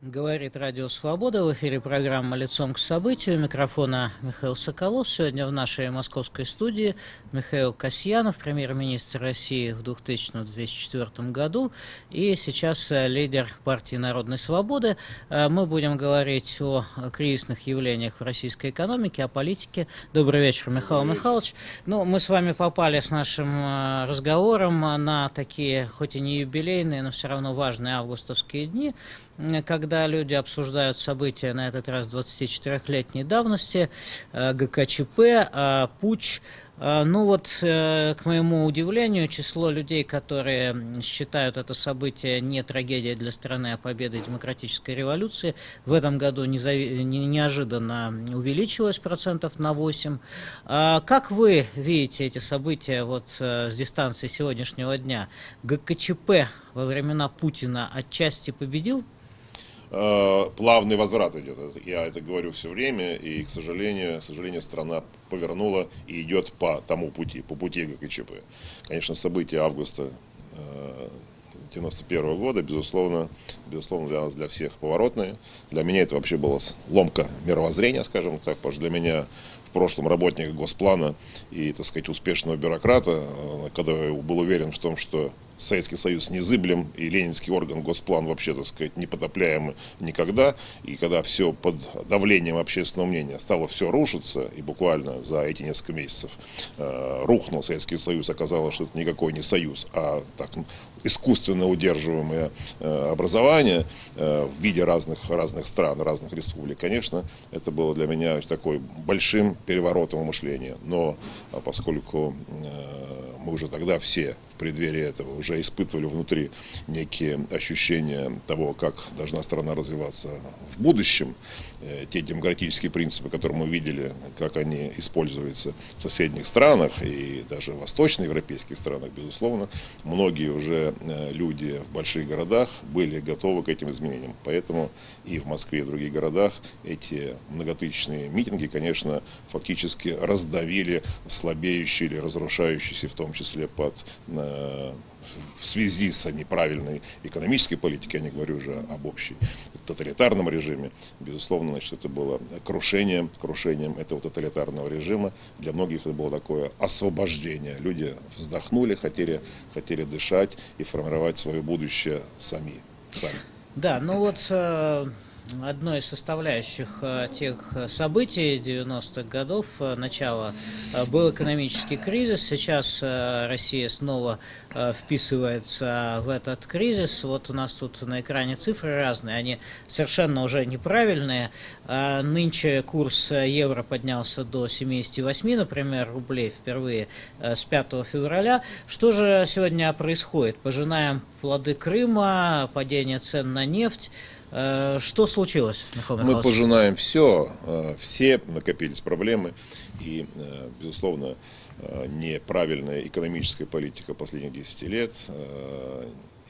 Говорит Радио Свобода. В эфире программа «Лицом к событию». Микрофона Михаил Соколов. Сегодня в нашей московской студии Михаил Касьянов, премьер-министр России в 2000-2004 году и сейчас лидер партии Народной свободы. Мы будем говорить о кризисных явлениях в российской экономике, о политике. Добрый вечер, Михаил Михайлович. Ну, мы с вами попали с нашим разговором на такие, хоть и не юбилейные, но все равно важные августовские дни, когда люди обсуждают события, на этот раз 24-летней давности, ГКЧП, путч. Ну вот, к моему удивлению, число людей, которые считают это событие не трагедией для страны, а победой демократической революции, в этом году неожиданно увеличилось %на 8. Как вы видите эти события вот с дистанции сегодняшнего дня? ГКЧП во времена Путина отчасти победил? Плавный возврат идет. Я это говорю все время, и, к сожалению, страна повернула и идет по тому пути, по пути ГКЧП. Конечно, события августа 1991 года, безусловно, для нас, для всех поворотные. Для меня это вообще была ломка мировоззрения, скажем так, потому что для меня в прошлом работника Госплана и, так сказать, успешного бюрократа, когда я был уверен в том, что Советский Союз незыблем, и ленинский орган Госплан вообще, так сказать, непотопляем никогда. И когда все под давлением общественного мнения стало все рушиться, и буквально за эти несколько месяцев рухнул Советский Союз, оказалось, что это никакой не союз, а так искусственно удерживаемое образование в виде разных стран, разных республик. Конечно, это было для меня такой большим переворотом мышления. Но поскольку мы уже тогда все в преддверии этого уже испытывали внутри некие ощущения того, как должна страна развиваться в будущем, те демократические принципы, которые мы видели, как они используются в соседних странах и даже в восточноевропейских странах, безусловно, многие уже люди в больших городах были готовы к этим изменениям. Поэтому и в Москве, и в других городах эти многотысячные митинги, конечно, фактически раздавили слабеющие или разрушающиеся, в том числе в связи с неправильной экономической политикой, я не говорю уже об общей тоталитарном режиме, безусловно, значит, это было крушением этого тоталитарного режима. Для многих это было такое освобождение. Люди вздохнули, хотели дышать и формировать свое будущее сами. Да, ну вот одной из составляющих тех событий 90-х годов, начала, был экономический кризис. Сейчас Россия снова вписывается в этот кризис. Вот у нас тут на экране цифры разные, они совершенно уже неправильные. Нынче курс евро поднялся до 78, например, рублей впервые с 5 февраля. Что же сегодня происходит? Пожинаем плоды Крыма, падение цен на нефть. Что случилось, Михаил Михайлович? Мы пожинаем все накопились проблемы, и, безусловно, неправильная экономическая политика последних 10 лет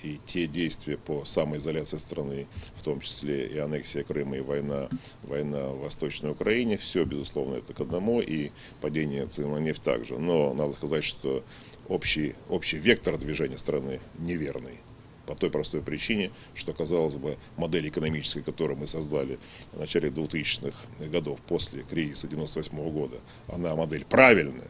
и те действия по самоизоляции страны, в том числе и аннексия Крыма, и война в Восточной Украине, все, безусловно, это к одному, и падение цен на нефть также. Но надо сказать, что общий вектор движения страны неверный. По той простой причине, что, казалось бы, модель экономической, которую мы создали в начале 2000-х годов после кризиса 1998 года, она модель правильная.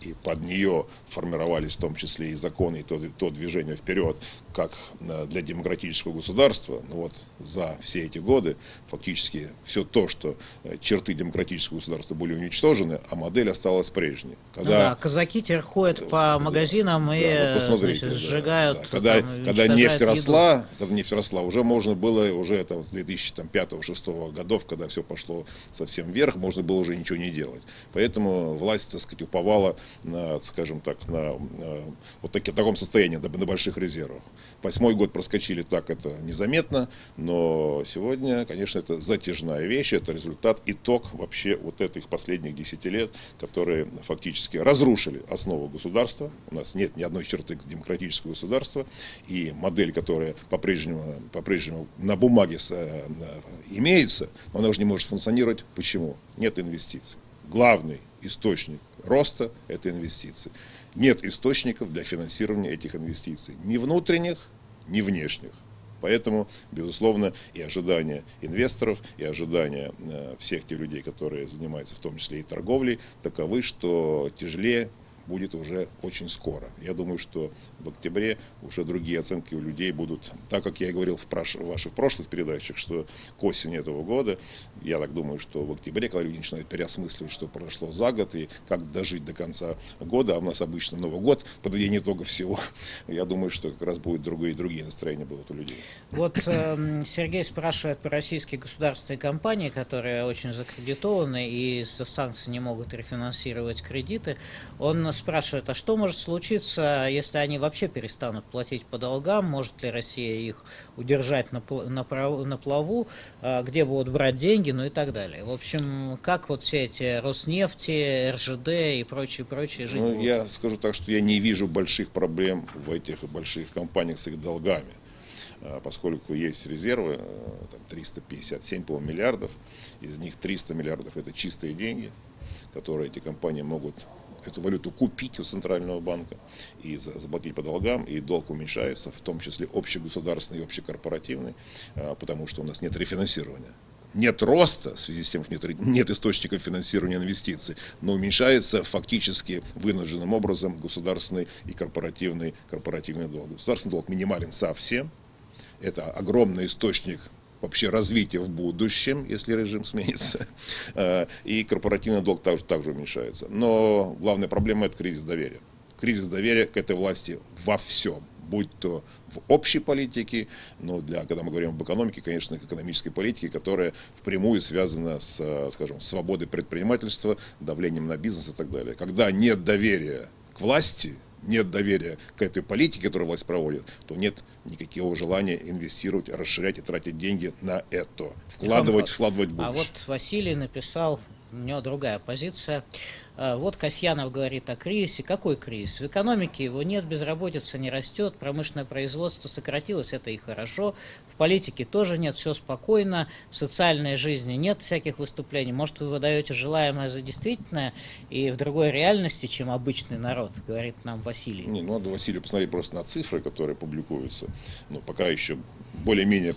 И под нее формировались в том числе и законы, и то движение вперед, как для демократического государства. Но вот за все эти годы фактически все то, что черты демократического государства были уничтожены, а модель осталась прежней. Когда казаки теперь ходят по магазинам и вот значит, сжигают. Да. Когда нефть росла, уже можно было, уже там, с 2005-2006 годов, когда все пошло совсем вверх, можно было уже ничего не делать. Поэтому власть, так сказать, уповала на, скажем так, в таком состоянии, на больших резервах. 2008 год проскочили так, это незаметно, но сегодня, конечно, это затяжная вещь, это результат, итог вообще вот этих последних 10 лет, которые фактически разрушили основу государства. У нас нет ни одной черты демократического государства, и модель, которая по-прежнему на бумаге имеется, но она уже не может функционировать. Почему? Нет инвестиций. Главный источник роста – это инвестиции. Нет источников для финансирования этих инвестиций. Ни внутренних, ни внешних. Поэтому, безусловно, и ожидания инвесторов, и ожидания всех тех людей, которые занимаются в том числе и торговлей, таковы, что тяжелее будет уже очень скоро. Я думаю, что в октябре уже другие оценки у людей будут. Так как я и говорил в ваших прошлых передачах, что к осени этого года, я так думаю, что в октябре, когда люди начинают переосмысливать, что произошло за год и как дожить до конца года, а у нас обычно Новый год, подведение итогов всего, я думаю, что как раз будут другие настроения будут у людей. Вот Сергей спрашивает про российские государственные компании, которые очень закредитованы и из-за санкций не могут рефинансировать кредиты. Он спрашивает, а что может случиться, если они вообще перестанут платить по долгам? Может ли Россия их удержать на плаву? Где будут брать деньги? Ну и так далее. В общем, как вот все эти Роснефти, РЖД и прочие жить будут? Я скажу так, что я не вижу больших проблем в этих больших компаниях с их долгами, поскольку есть резервы, там 357 миллиардов, из них 300 миллиардов это чистые деньги, которые эти компании могут эту валюту купить у Центрального банка и заплатить по долгам, и долг уменьшается, в том числе общегосударственный и общекорпоративный, потому что у нас нет рефинансирования. Нет роста в связи с тем, что нет источников финансирования инвестиций, но уменьшается фактически вынужденным образом государственный и корпоративный долг. Государственный долг минимален совсем, это огромный источник вообще развитие в будущем, если режим сменится, и корпоративный долг также уменьшается. Но главная проблема – это кризис доверия. Кризис доверия к этой власти во всем, будь то в общей политике, но когда мы говорим об экономике, конечно, к экономической политике, которая впрямую связана с, скажем, свободой предпринимательства, давлением на бизнес и так далее. Когда нет доверия к власти, нет доверия к этой политике, которую власть проводит, то нет никакого желания инвестировать, расширять и тратить деньги на это. Вкладывать больше. А вот Василий написал, у него другая позиция. Вот Касьянов говорит о кризисе. Какой кризис? В экономике его нет, безработица не растет, промышленное производство сократилось, это и хорошо. В политике тоже нет, все спокойно. В социальной жизни нет всяких выступлений. Может, вы выдаете желаемое за действительное и в другой реальности, чем обычный народ, говорит нам Василий. Не, ну, надо Василию посмотреть просто на цифры, которые публикуются. Ну, пока еще более-менее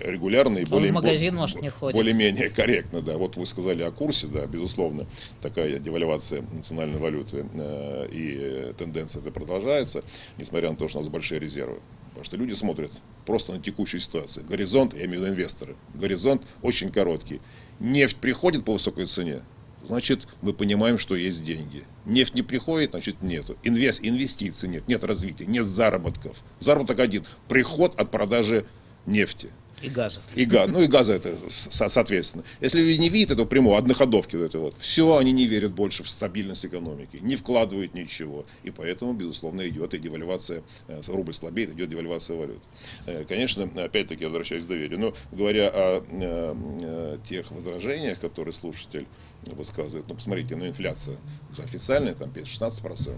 регулярные. В магазин, может, не ходит. Более-менее корректно, да. Вот вы сказали о курсе, да, безусловно, такая девальвация национальной валюты и тенденция это продолжается, несмотря на то, что у нас большие резервы. Потому что люди смотрят просто на текущую ситуацию. Горизонт, я имею в виду инвесторы, горизонт очень короткий. Нефть приходит по высокой цене, значит, мы понимаем, что есть деньги. Нефть не приходит, значит, нету. Инвестиций нет, нет развития, нет заработков. Заработок один – приход от продажи нефти. И газа. Ну и газа это, соответственно. Если люди не видят этого прямого, одноходовки, вот, все, они не верят больше в стабильность экономики, не вкладывают ничего. И поэтому, безусловно, идет и девальвация, рубль слабеет, идет девальвация валют. Конечно, опять-таки, возвращаясь к доверию. Но говоря о тех возражениях, которые слушатель высказывает, ну, посмотрите, ну, инфляция же официальная, там 5-16%.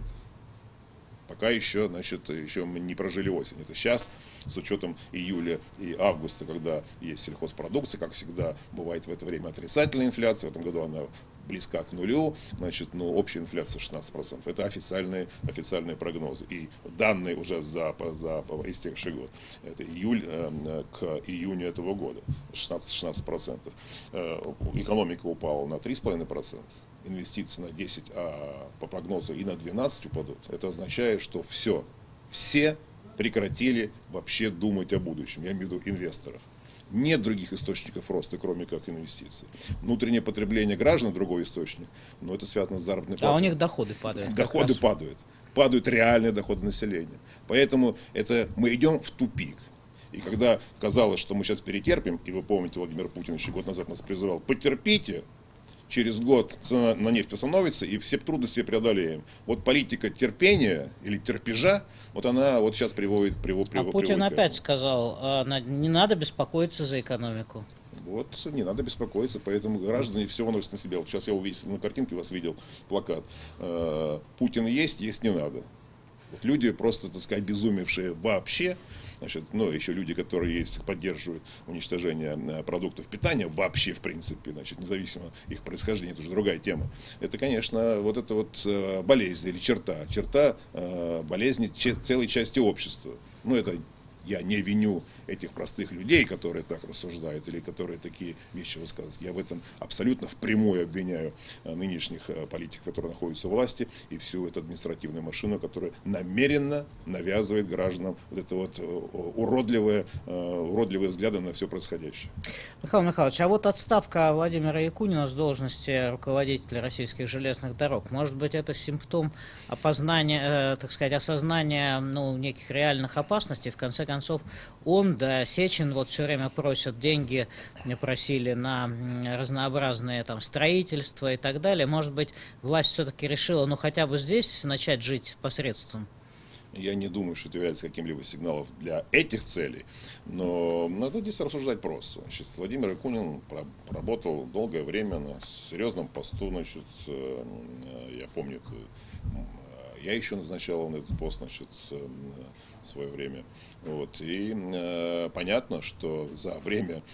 Пока еще, значит, еще мы не прожили осень. Это сейчас, с учетом июля и августа, когда есть сельхозпродукция, как всегда, бывает в это время отрицательная инфляция. В этом году она близка к нулю, значит, но общая инфляция 16%. Это официальные прогнозы. И данные уже за истекший год. Это июль к июню этого года. 16%. Экономика упала на 3,5%. Инвестиции на 10, а по прогнозу и на 12 упадут. Это означает, что все прекратили вообще думать о будущем. Я имею в виду инвесторов. Нет других источников роста, кроме как инвестиций. Внутреннее потребление граждан – другой источник, но это связано с заработной платой. А у них доходы падают. Доходы падают. Падают реальные доходы населения. Поэтому мы идем в тупик. И когда казалось, что мы сейчас перетерпим, и вы помните, Владимир Путин еще год назад нас призывал, потерпите, через год цена на нефть восстановится, и все трудности преодолеем. Вот политика терпения или терпежа, вот она вот сейчас приводит. Путин опять сказал, не надо беспокоиться за экономику. Вот, не надо беспокоиться, поэтому граждане все выносят на себя. Вот сейчас я увидел на картинке, у вас видел плакат. Путин есть не надо. Вот люди просто, так сказать, обезумевшие вообще, значит, ну, еще люди, которые поддерживают уничтожение продуктов питания вообще, в принципе, значит, независимо их происхождения, это уже другая тема. Это, конечно, вот эта вот болезнь или черта болезни целой части общества. Ну, это Я не виню этих простых людей, которые так рассуждают или которые такие вещи высказывают. Я в этом абсолютно впрямую обвиняю нынешних политиков, которые находятся у власти, и всю эту административную машину, которая намеренно навязывает гражданам вот это вот уродливые взгляды на все происходящее. Михаил Михайлович, а вот отставка Владимира Якунина с должности руководителя Российских железных дорог, может быть, это симптом опознания, так сказать, осознания, ну, неких реальных опасностей? В конце концов, он, да, Сечин вот все время просят деньги, просили на разнообразные там строительства и так далее. Может быть, власть все-таки решила, ну, хотя бы здесь начать жить посредством? Я не думаю, что это является каким-либо сигналом для этих целей, но надо здесь рассуждать просто. Значит, Владимир Якунин проработал долгое время на серьезном посту, значит, я помню, я еще назначал на этот пост, значит, в свое время. Вот. И понятно, что за время,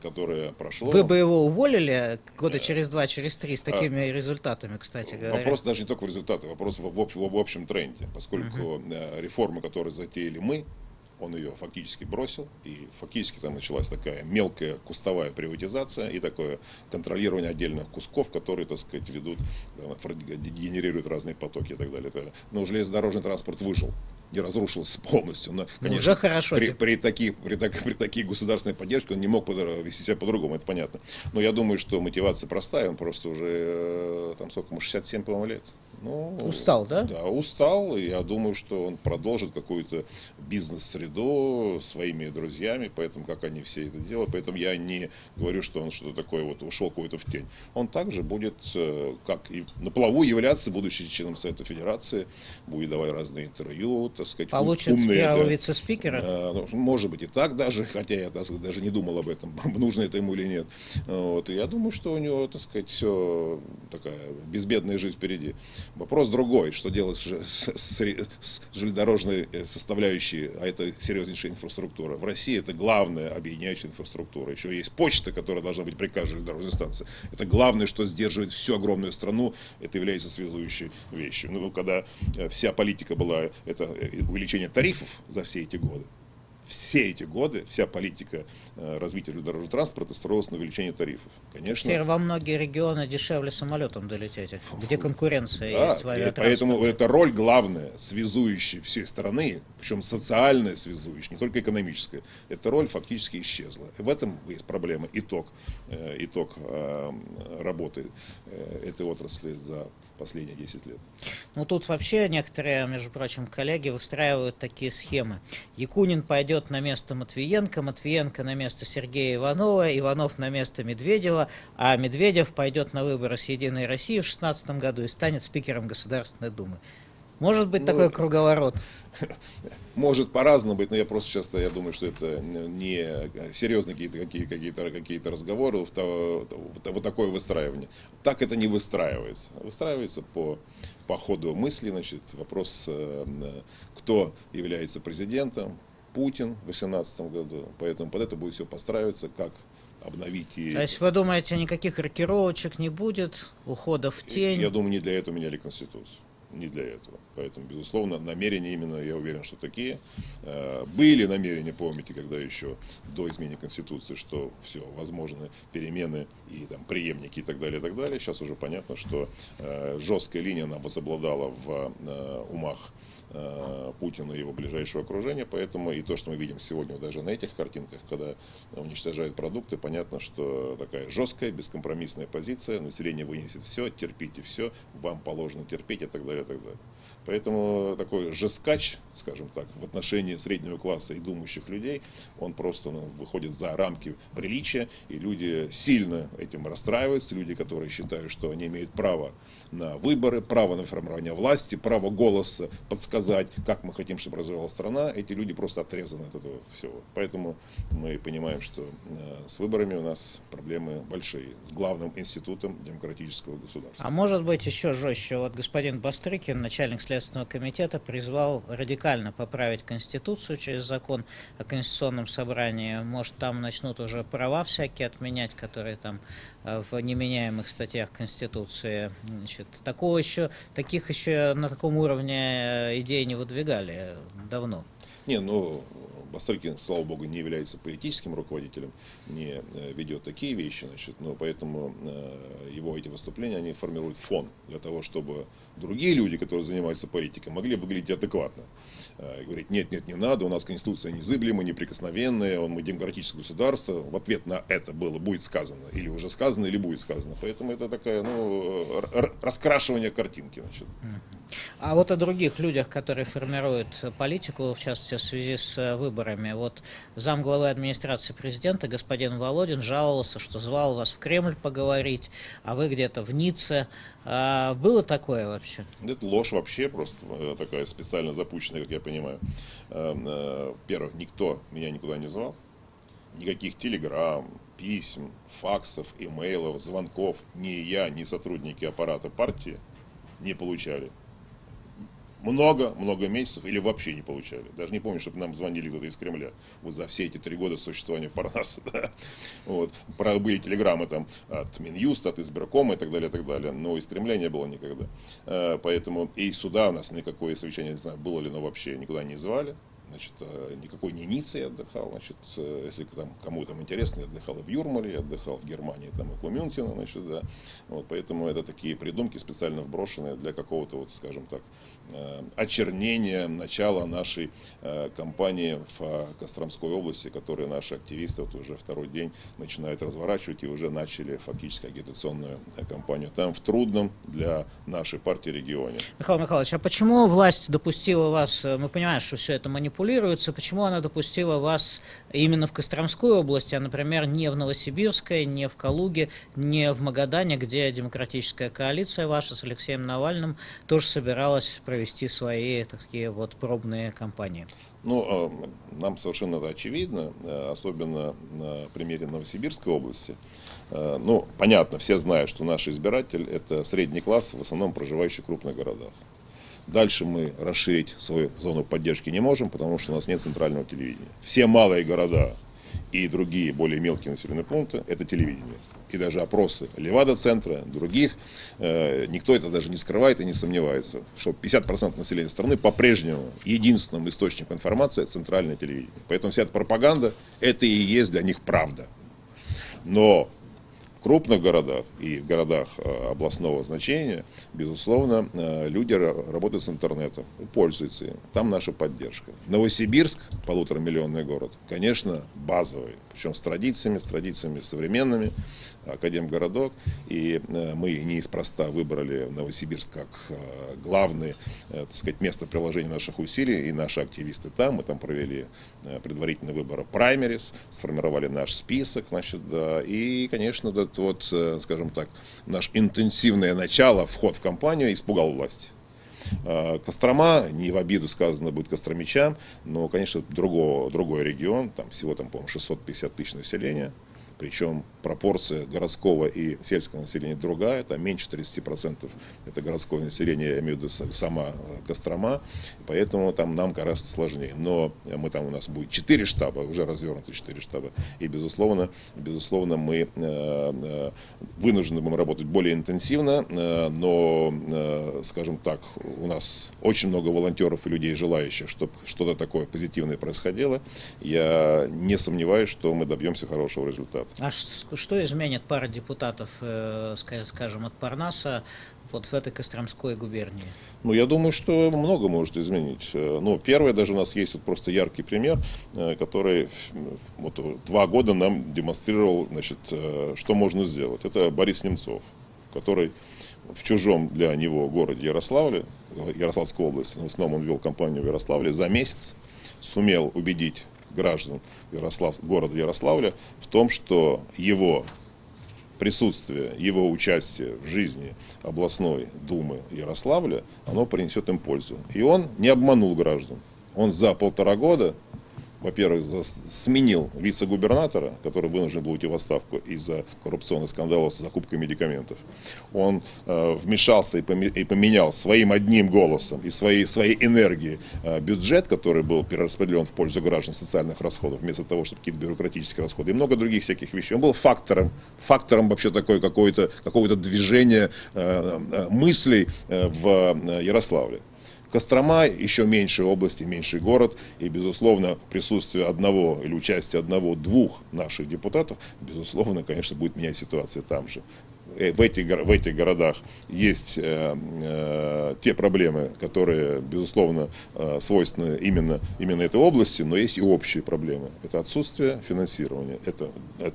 которое прошло... Вы бы его уволили года через два, через три с такими результатами, кстати говоря? Вопрос даже не только в результатах, вопрос в общем тренде. Поскольку реформы, которые затеяли мы, он ее фактически бросил, и фактически там началась такая мелкая кустовая приватизация и такое контролирование отдельных кусков, которые, так сказать, ведут, генерируют разные потоки и так далее. Но железнодорожный транспорт выжил, не разрушился полностью. Но, конечно, уже хорошо. При таких государственной поддержке он не мог вести себя по-другому, это понятно. Но я думаю, что мотивация простая, он просто уже, там, сколько ему, 67, по-моему, лет. Ну, устал, да? Да, устал. Я думаю, что он продолжит какую-то бизнес-среду своими друзьями, поэтому как они все это делают. Поэтому я не говорю, что он что-то такое вот ушел какой-то в тень. Он также будет, как и на плаву, являться будущим членом Совета Федерации, будет давать разные интервью, так сказать, получит умные, первого вице-спикера. Может быть и так даже, хотя я, так сказать, даже не думал об этом, нужно это ему или нет. Вот. И я думаю, что у него, так сказать, все такая безбедная жизнь впереди. Вопрос другой, что делать с железнодорожной составляющей, а это серьезнейшая инфраструктура. В России это главная объединяющая инфраструктура. Еще есть почта, которая должна быть при каждой железнодорожной станции. Это главное, что сдерживает всю огромную страну, это является связующей вещью. Ну, когда вся политика была, это увеличение тарифов за все эти годы. Все эти годы вся политика развития железнодорожного транспорта строилась на увеличении тарифов. Конечно. Теперь во многие регионы дешевле самолетом долететь, где конкуренция есть в авиатранспорте. Поэтому эта роль главная, связующая всей страны, причем социальная связующая, не только экономическая, эта роль фактически исчезла. В этом есть проблема, итог работы этой отрасли за последние 10 лет. Ну тут вообще некоторые, между прочим, коллеги выстраивают такие схемы. Якунин пойдет на место Матвиенко, Матвиенко на место Сергея Иванова, Иванов на место Медведева, а Медведев пойдет на выборы с «Единой России» в 2016 году и станет спикером Государственной Думы. Может быть, ну, такой круговорот? Может по-разному быть, но я просто часто, я думаю, что это не серьезные какие-то разговоры, вот такое выстраивание. Так это не выстраивается. Выстраивается по ходу мысли, значит, вопрос, кто является президентом, Путин в 2018 году, поэтому под это будет все постраиваться, как обновить. И... То есть вы думаете, никаких рокировочек не будет, ухода в тень? Я думаю, не для этого меняли Конституцию. Не для этого. Поэтому, безусловно, намерения именно, я уверен, что такие. Были намерения, помните, когда еще до изменения Конституции, что все, возможны перемены и там преемники и так далее, и так далее. Сейчас уже понятно, что жесткая линия, она возобладала в умах Путина и его ближайшего окружения, поэтому и то, что мы видим сегодня даже на этих картинках, когда уничтожают продукты, понятно, что такая жесткая, бескомпромиссная позиция, население вынесет все, терпите все, вам положено терпеть и так далее, и так далее. Поэтому такой жесткач, скажем так, в отношении среднего класса и думающих людей, он просто выходит за рамки приличия, и люди сильно этим расстраиваются, люди, которые считают, что они имеют право на выборы, право на формирование власти, право голоса, подсказать, как мы хотим, чтобы развивалась страна, эти люди просто отрезаны от этого всего. Поэтому мы понимаем, что с выборами у нас проблемы большие, с главным институтом демократического государства. А может быть еще жестче, вот господин Бастрыкин, начальник Следственного комитета, призвал радикально поправить Конституцию через закон о Конституционном собрании. Может, там начнут уже права всякие отменять, которые там в неменяемых статьях Конституции. Значит, таких еще на таком уровне идей не выдвигали давно. Не, ну Бастрыкин, слава богу, не является политическим руководителем, не ведет такие вещи, значит, но поэтому его эти выступления, они формируют фон для того, чтобы другие люди, которые занимаются политикой, могли выглядеть адекватно. Говорить, нет, не надо, у нас Конституция незыблема, неприкосновенная, мы демократическое государство. В ответ на это было, будет сказано, или уже сказано, или будет сказано. Поэтому это такое, ну, раскрашивание картинки, значит. А вот о других людях, которые формируют политику, в частности, в связи с выборами. Вот замглавы администрации президента господин Володин жаловался, что звал вас в Кремль поговорить, а вы где-то в Ницце. А было такое вообще? Это ложь вообще просто такая специально запущенная, как я понимаю. Во-первых, никто меня никуда не звал. Никаких телеграмм, писем, факсов, имейлов, звонков ни я, ни сотрудники аппарата партии не получали. Много месяцев или вообще не получали. Даже не помню, чтобы нам звонили кто-то из Кремля. Вот за все эти 3 года существования Парнаса. Да. Вот. Были телеграммы там от Минюста, от избиркома и так далее, Но из Кремля не было никогда. Поэтому и сюда у нас никакое совещание, не знаю, было ли, но вообще никуда не звали. Значит, никакой не Ницце я отдыхал, значит, если там, кому там интересно, я отдыхал и в Юрмале, я отдыхал в Германии, там, около Мюнхена, значит, да, вот, поэтому это такие придумки специально вброшенные для какого-то, вот, скажем так, очернения начала нашей кампании в Костромской области, которую наши активисты вот уже второй день начинают разворачивать и уже начали фактически агитационную кампанию там, в трудном для нашей партии регионе. Михаил Михайлович, а почему власть допустила вас, мы понимаем, что все это манипуляция, почему она допустила вас именно в Костромскую область, а, например, не в Новосибирской, не в Калуге, не в Магадане, где демократическая коалиция ваша с Алексеем Навальным тоже собиралась провести свои такие вот пробные кампании? Ну, нам совершенно это очевидно, особенно на примере Новосибирской области. Ну, понятно, все знают, что наш избиратель – это средний класс, в основном проживающий в крупных городах. Дальше мы расширить свою зону поддержки не можем, потому что у нас нет центрального телевидения. Все малые города и другие более мелкие населенные пункты – это телевидение. И даже опросы Левада-центра, других, никто это даже не скрывает и не сомневается, что 50% населения страны по-прежнему единственным источником информации – центральное телевидение. Поэтому вся эта пропаганда – это и есть для них правда. Но в крупных городах и в городах областного значения, безусловно, люди работают с интернетом, пользуются им. Там наша поддержка. Новосибирск, 1,5-миллионный город, конечно, базовый. Причем с традициями современными, академгородок. И мы неспроста выбрали Новосибирск как главное, так сказать, место приложения наших усилий. И наши активисты там. Мы там провели предварительные выборы праймерис, сформировали наш список. Значит, да, и, конечно, этот вот, скажем так, наш интенсивное начало, вход в кампанию испугал власть. Кострома, не в обиду сказано будет костромичам, но, конечно, другой регион, там всего, там, по-моему, 650 тысяч населения, причем пропорция городского и сельского населения другая, там меньше 30% это городское население, я имею в виду сама Кострома, поэтому там нам гораздо сложнее. Но мы там, у нас будет 4 штаба, уже развернуты 4 штаба, и, безусловно, мы вынуждены будем работать более интенсивно, но, скажем так, у нас очень много волонтеров и людей, желающих, чтобы что-то такое позитивное происходило. Я не сомневаюсь, что мы добьемся хорошего результата. А что изменит пара депутатов, скажем, от Парнаса вот в этой Костромской губернии? Ну, я думаю, что много может изменить. Ну, первое, даже у нас есть вот просто яркий пример, который вот 2 года нам демонстрировал, значит, что можно сделать. Это Борис Немцов, который в чужом для него городе Ярославле, Ярославской области, в основном он вел кампанию в Ярославле, за месяц сумел убедить граждан города Ярославля в том, что его присутствие, его участие в жизни областной думы Ярославля, оно принесет им пользу. И он не обманул граждан. Он за 1,5 года, во-первых, сменил вице-губернатора, который вынужден был уйти в отставку из-за коррупционных скандалов с закупкой медикаментов. Он вмешался и поменял своим одним голосом и своей энергией бюджет, который был перераспределен в пользу граждан социальных расходов, вместо того, чтобы какие-то бюрократические расходы и много других всяких вещей. Он был фактором вообще такой какого-то движения мыслей в Ярославле. Кострома еще меньше области, меньше город, и, безусловно, присутствие одного или участие одного-двух наших депутатов, безусловно, конечно, будет менять ситуацию там же. В этих городах есть те проблемы, которые, безусловно, свойственны именно этой области, но есть и общие проблемы. Это отсутствие финансирования. Это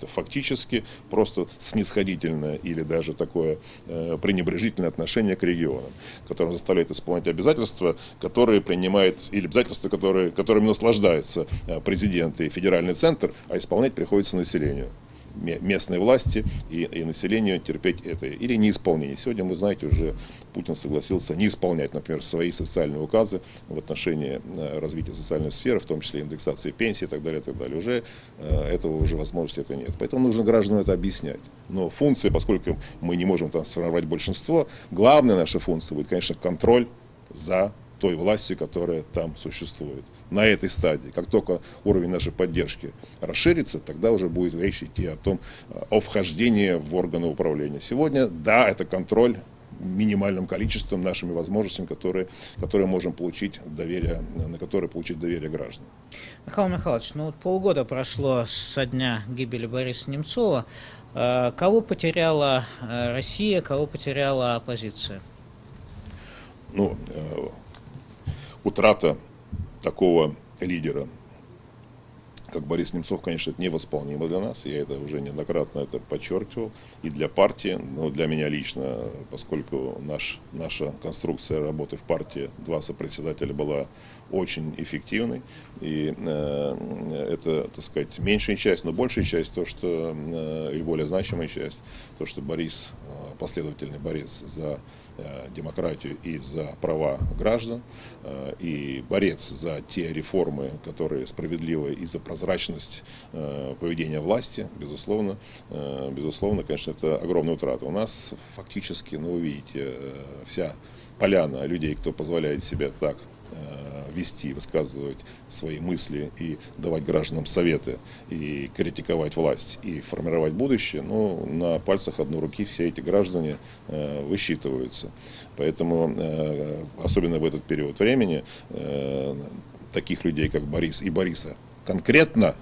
фактически просто снисходительное или даже такое пренебрежительное отношение к регионам, которым заставляет исполнять обязательства, которые принимает, или обязательства, которыми наслаждаются президент и федеральный центр, а исполнять приходится населению. Местной власти и населению терпеть это или неисполнение. Сегодня, вы знаете, уже Путин согласился не исполнять, например, свои социальные указы в отношении развития социальной сферы, в том числе индексации пенсии и так далее, и так далее. Уже этого уже возможности это нет. Поэтому нужно гражданам это объяснять. Но функции, поскольку мы не можем трансформировать большинство, главная наша функция будет, конечно, контроль за той власти, которая там существует. На этой стадии, как только уровень нашей поддержки расширится, тогда уже будет речь идти о том, о вхождении в органы управления. Сегодня, да, это контроль минимальным количеством, нашими возможностями, которые можем получить доверие, на которые получить доверие граждан. Михаил Михайлович, ну вот полгода прошло со дня гибели Бориса Немцова. Кого потеряла Россия, кого потеряла оппозиция? Ну, утрата такого лидера, как Борис Немцов, конечно, это невосполнимо для нас. Я это уже неоднократно это подчеркивал. И для партии, но для меня лично, поскольку наша конструкция работы в партии, два сопредседателя, была очень эффективной. И это, так сказать, меньшая часть, но большая часть, то, что, и более значимая часть, то, что Борис, последовательный борец за демократию и за права граждан, и борец за те реформы, которые справедливы, и за прозрачность поведения власти, безусловно, конечно, это огромная утрата. У нас фактически, ну, вы видите, вся поляна людей, кто позволяет себе так вести, высказывать свои мысли и давать гражданам советы, и критиковать власть, и формировать будущее, ну, на пальцах одной руки все эти граждане высчитываются. Поэтому, особенно в этот период времени, таких людей, как Борис и Бориса конкретно,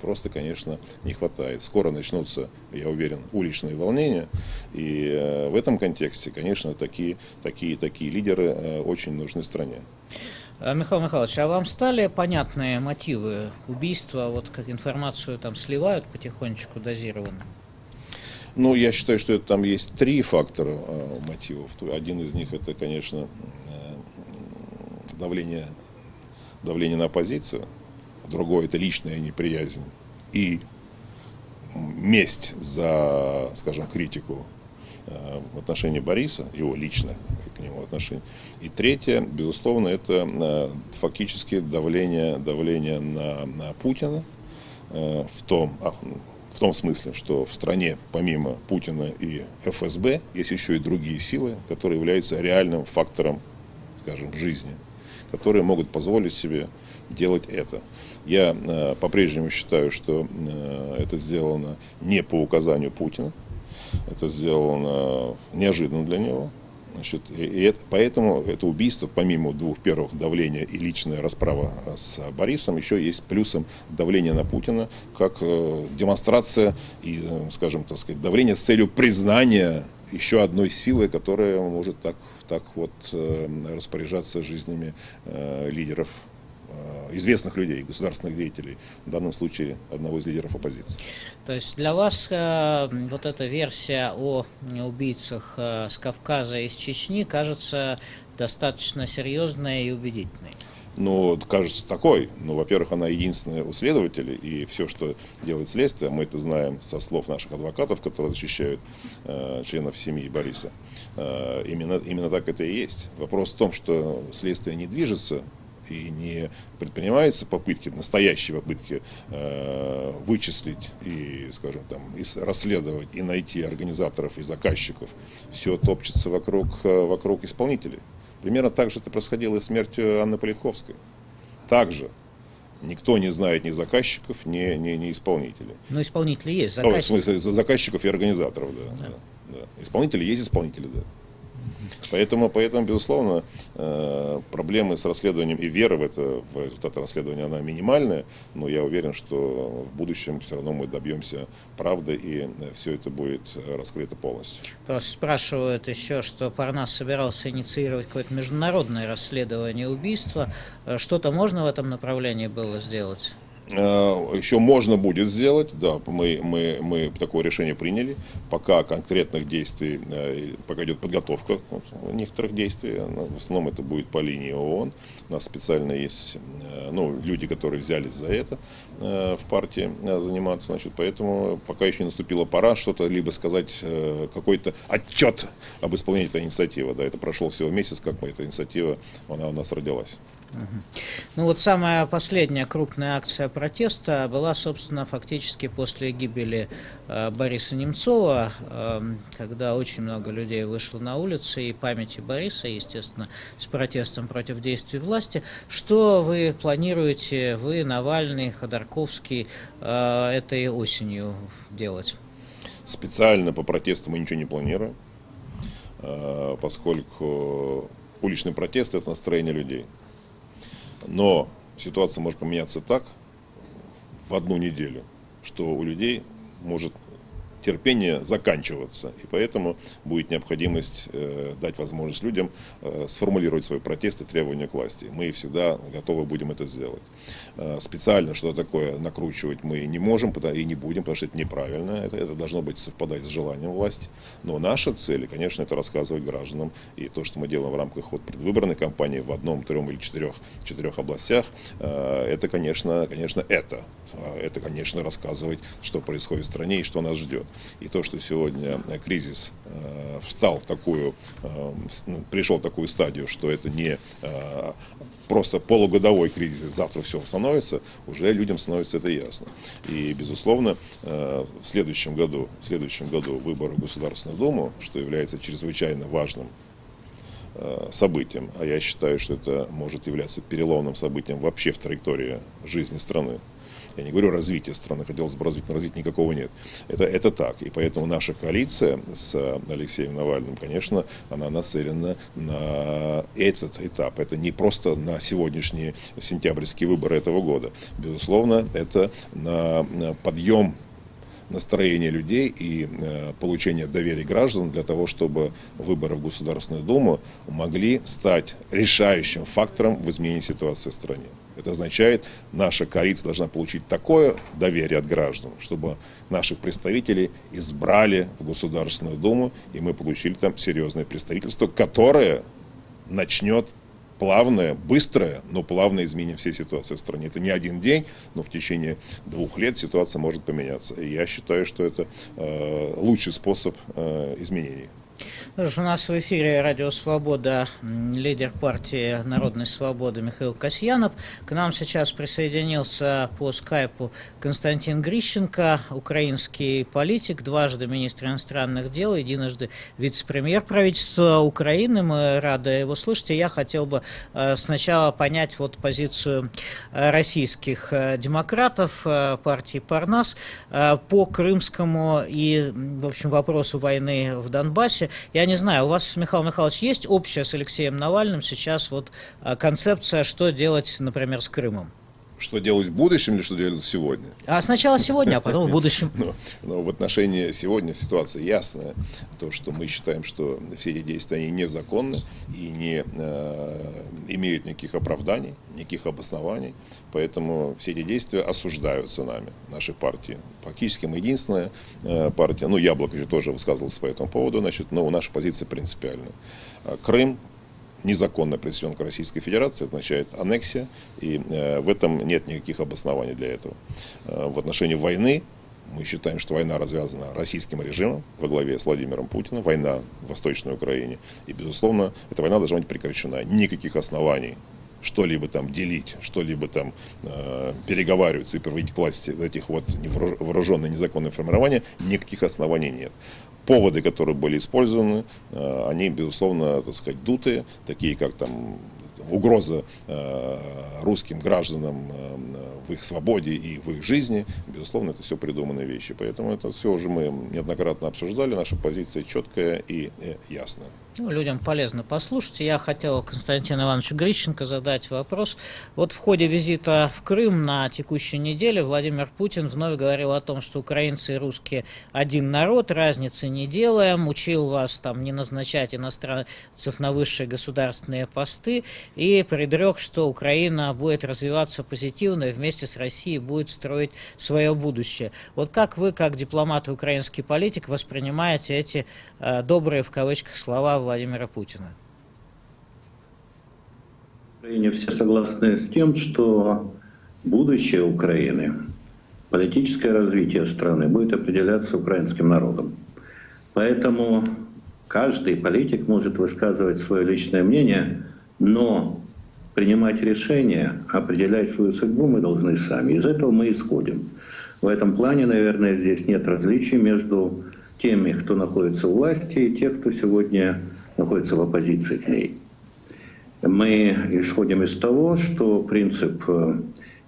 просто, конечно, не хватает. Скоро начнутся, я уверен, уличные волнения. И в этом контексте, конечно, такие лидеры очень нужны стране. Михаил Михайлович, а вам стали понятные мотивы убийства? Вот как информацию там сливают потихонечку, дозированно? Ну, я считаю, что это, там есть три фактора мотивов. Один из них — это, конечно, давление на оппозицию. Другое — это личная неприязнь и месть за, скажем, критику в отношении Бориса, его лично к нему отношение. И третье, безусловно, это фактически давление на Путина в том смысле, что в стране помимо Путина и ФСБ есть еще и другие силы, которые являются реальным фактором, скажем, жизни, которые могут позволить себе делать это. Я по-прежнему считаю, что это сделано не по указанию Путина, это сделано неожиданно для него. Значит, поэтому это убийство, помимо двух первых, давления и личная расправа с Борисом, еще есть плюсом давление на Путина, как демонстрация и, скажем, так сказать, давление с целью признания еще одной силы, которая может так вот распоряжаться жизнями лидеров, известных людей, государственных деятелей, в данном случае одного из лидеров оппозиции. То есть для вас вот эта версия о убийцах с Кавказа и из Чечни кажется достаточно серьезной и убедительной? Ну, кажется, такой. Ну, во-первых, она единственная у следователей, и все, что делает следствие, мы это знаем со слов наших адвокатов, которые защищают членов семьи Бориса. Именно так это и есть. Вопрос в том, что следствие не движется и не предпринимаются попытки, настоящие попытки вычислить и, скажем, там, и расследовать, и найти организаторов и заказчиков. Все топчется вокруг исполнителей. Примерно так же это происходило и смертью Анны Политковской. Также никто не знает ни заказчиков, ни исполнителей. Но исполнители есть, заказчики. В смысле, заказчиков и организаторов, да. Исполнители есть, исполнители, да. Поэтому, безусловно, проблемы с расследованием и вера в это, в результаты расследования, она минимальная, но я уверен, что в будущем все равно мы добьемся правды, и все это будет раскрыто полностью. Просто спрашивают еще, что Парнас собирался инициировать какое-то международное расследование убийства. Что-то можно в этом направлении было сделать? Еще можно будет сделать, да, мы такое решение приняли, пока конкретных действий, пока идет подготовка некоторых действий, в основном это будет по линии ООН, у нас специально есть, ну, люди, которые взялись за это в партии заниматься, значит, поэтому пока еще не наступила пора что-то, либо сказать какой-то отчет об исполнении этой инициативы, да, это прошло всего месяц, как мы, эта инициатива, она у нас родилась. Ну вот самая последняя крупная акция протеста была, собственно, фактически после гибели Бориса Немцова, когда очень много людей вышло на улицы, и памяти Бориса, естественно, с протестом против действий власти. Что вы планируете, вы, Навальный, Ходорковский, этой осенью делать? Специально по протесту мы ничего не планируем, поскольку уличный протест – это настроение людей. Но ситуация может поменяться так в одну неделю, что у людей может терпение заканчиваться. И поэтому будет необходимость дать возможность людям сформулировать свои протесты, требования к власти. Мы всегда готовы будем это сделать. Специально что-то такое накручивать мы не можем и не будем, потому что это неправильно. Это должно быть совпадать с желанием власти. Но наша цель, конечно, это рассказывать гражданам. И то, что мы делаем в рамках вот предвыборной кампании в одном, трем или четырех областях, это, конечно, рассказывать, что происходит в стране и что нас ждет. И то, что сегодня кризис пришел в такую стадию, что это не просто полугодовой кризис, завтра все остановится, уже людям становится это ясно. И, безусловно, в следующем году выборы в Государственную Думу, что является чрезвычайно важным событием, а я считаю, что это может являться переломным событием вообще в траектории жизни страны. Я не говорю развитие страны, хотелось бы развить, но развития никакого нет. Это так. И поэтому наша коалиция с Алексеем Навальным, конечно, она нацелена на этот этап. Это не просто на сегодняшние сентябрьские выборы этого года. Безусловно, это на подъем настроение людей и получение доверия граждан для того, чтобы выборы в Государственную Думу могли стать решающим фактором в изменении ситуации в стране. Это означает, наша коалиция должна получить такое доверие от граждан, чтобы наших представителей избрали в Государственную Думу, и мы получили там серьезное представительство, которое начнет плавное, быстрое, но плавное изменение всей ситуации в стране. Это не один день, но в течение 2 лет ситуация может поменяться. И я считаю, что это лучший способ изменений. У нас в эфире «Радио Свобода» лидер партии Народной свободы Михаил Касьянов. К нам сейчас присоединился по скайпу Константин Грищенко, украинский политик, дважды министр иностранных дел, единожды вице-премьер правительства Украины. Мы рады его слышать. И я хотел бы сначала понять вот позицию российских демократов, партии Парнас, по крымскому и, в общем, вопросу войны в Донбассе. Я не знаю, у вас, Михаил Михайлович, есть общая с Алексеем Навальным сейчас вот концепция, что делать, например, с Крымом? Что делать в будущем или что делать сегодня? А сначала сегодня, а потом в будущем. Но в отношении сегодня ситуация ясная. То, что мы считаем, что все эти действия они незаконны и не имеют никаких оправданий, никаких обоснований. Поэтому все эти действия осуждаются нами, нашей партией. Фактически мы единственная партия. Ну, Яблоко же тоже высказывался по этому поводу, значит, но наша позиция принципиальная. Крым незаконно присоединен к Российской Федерации, это означает аннексия, и в этом нет никаких обоснований для этого. В отношении войны мы считаем, что война развязана российским режимом во главе с Владимиром Путиным, война в Восточной Украине, и, безусловно, эта война должна быть прекращена. Никаких оснований что-либо там делить, что-либо там переговариваться и приводить к власти этих вот вооруженные незаконные формирования, никаких оснований нет. Поводы, которые были использованы, они, безусловно, так сказать, дутые, такие как там угроза русским гражданам в их свободе и в их жизни, безусловно, это все придуманные вещи. Поэтому это все уже мы неоднократно обсуждали, наша позиция четкая и ясная. Ну, людям полезно послушать. Я хотел Константину Ивановичу Грищенко задать вопрос. Вот в ходе визита в Крым на текущей неделе Владимир Путин вновь говорил о том, что украинцы и русские один народ, разницы не делаем, учил вас там не назначать иностранцев на высшие государственные посты и предрек, что Украина будет развиваться позитивно и вместе с Россией будет строить свое будущее. Вот как вы, как дипломат и украинский политик, воспринимаете эти «добрые» в кавычках слова Владимира Путина? В Украине все согласны с тем, что будущее Украины, политическое развитие страны будет определяться украинским народом. Поэтому каждый политик может высказывать свое личное мнение, но принимать решения, определять свою судьбу мы должны сами. Из этого мы исходим. В этом плане, наверное, здесь нет различий между теми, кто находится у власти, и тех, кто сегодня находится в оппозиции к ней. Мы исходим из того, что принцип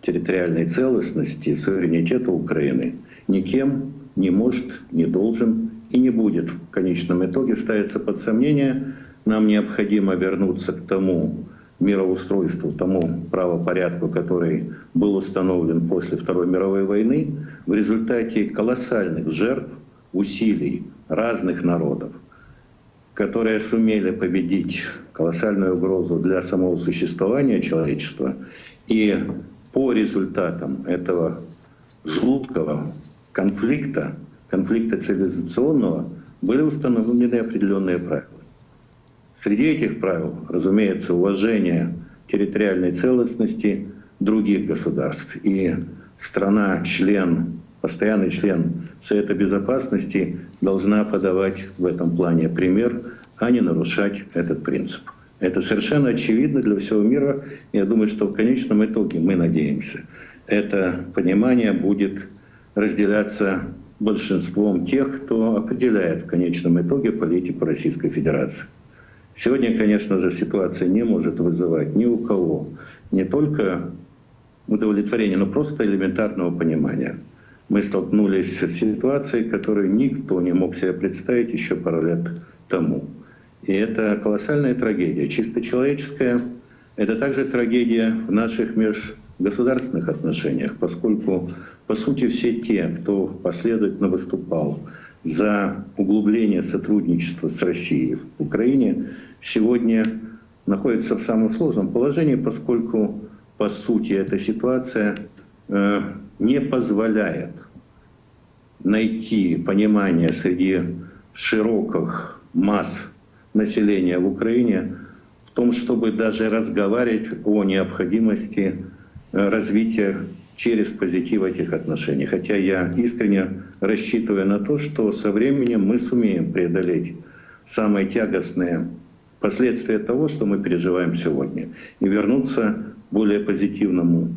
территориальной целостности, суверенитета Украины никем не может, не должен и не будет в конечном итоге ставиться под сомнение. Нам необходимо вернуться к тому мироустройству, тому правопорядку, который был установлен после Второй мировой войны в результате колоссальных жертв, усилий разных народов, которые сумели победить колоссальную угрозу для самого существования человечества. И по результатам этого жуткого конфликта, конфликта цивилизационного, были установлены определенные правила. Среди этих правил, разумеется, уважение территориальной целостности других государств. И страна-член, постоянный член Совета Безопасности должна подавать в этом плане пример, а не нарушать этот принцип. Это совершенно очевидно для всего мира. Я думаю, что в конечном итоге, мы надеемся, это понимание будет разделяться большинством тех, кто определяет в конечном итоге политику Российской Федерации. Сегодня, конечно же, ситуация не может вызывать ни у кого не только удовлетворения, но просто элементарного понимания. Мы столкнулись с ситуацией, которую никто не мог себе представить еще пару лет тому. И это колоссальная трагедия, чисто человеческая. Это также трагедия в наших межгосударственных отношениях, поскольку, по сути, все те, кто последовательно выступал за углубление сотрудничества с Россией в Украине, сегодня находятся в самом сложном положении, поскольку, по сути, эта ситуация не позволяет найти понимание среди широких масс населения в Украине в том, чтобы даже разговаривать о необходимости развития через позитив этих отношений. Хотя я искренне рассчитываю на то, что со временем мы сумеем преодолеть самые тягостные последствия того, что мы переживаем сегодня, и вернуться к более позитивному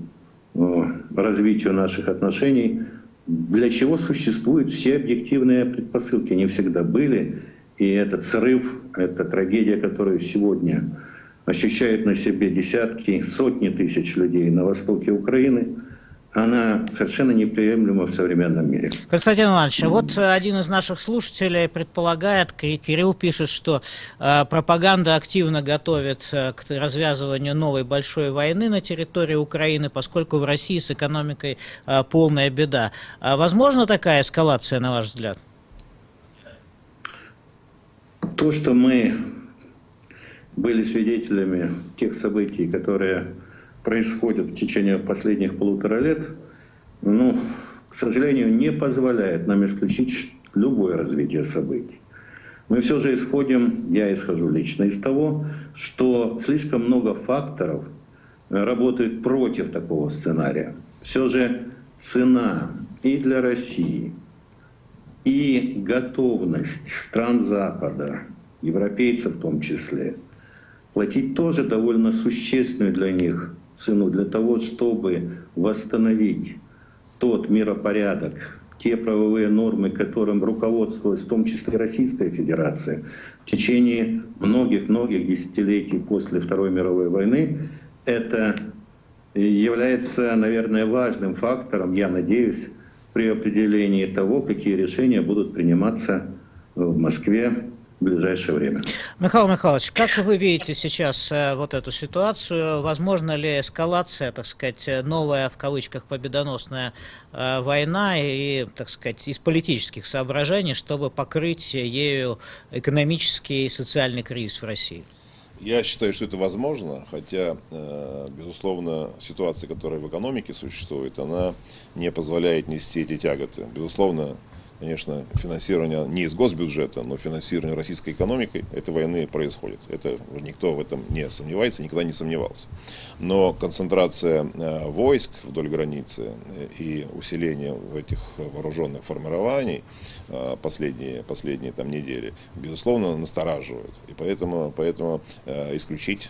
развитию наших отношений, для чего существуют все объективные предпосылки. Не всегда были, и этот срыв, эта трагедия, которую сегодня ощущают на себе десятки, сотни тысяч людей на востоке Украины, она совершенно неприемлема в современном мире. Константин Иванович, вот один из наших слушателей предполагает, Кирилл пишет, что пропаганда активно готовит к развязыванию новой большой войны на территории Украины, поскольку в России с экономикой полная беда. Возможно такая эскалация, на ваш взгляд? То, что мы были свидетелями тех событий, которые происходит в течение последних 1,5 лет, ну, к сожалению, не позволяет нам исключить любое развитие событий. Мы все же исходим, я исхожу лично из того, что слишком много факторов работают против такого сценария. Все же цена и для России, и готовность стран Запада, европейцев в том числе, платить тоже довольно существенную для них цену для того, чтобы восстановить тот миропорядок, те правовые нормы, которым руководствовалась в том числе Российская Федерация в течение многих-многих десятилетий после Второй мировой войны. Это является, наверное, важным фактором, я надеюсь, при определении того, какие решения будут приниматься в Москве в ближайшее время. Михаил Михайлович, как вы видите сейчас вот эту ситуацию? Возможно ли эскалация, так сказать, новая, в кавычках, победоносная война и, так сказать, из политических соображений, чтобы покрыть ею экономический и социальный кризис в России? Я считаю, что это возможно, хотя, безусловно, ситуация, которая в экономике существует, она не позволяет нести эти тяготы. Безусловно, конечно, финансирование не из госбюджета, но финансирование российской экономикой этой войны происходит. Это никто в этом не сомневается, никогда не сомневался. Но концентрация войск вдоль границы и усиление этих вооруженных формирований последние там недели, безусловно, настораживает. И поэтому исключить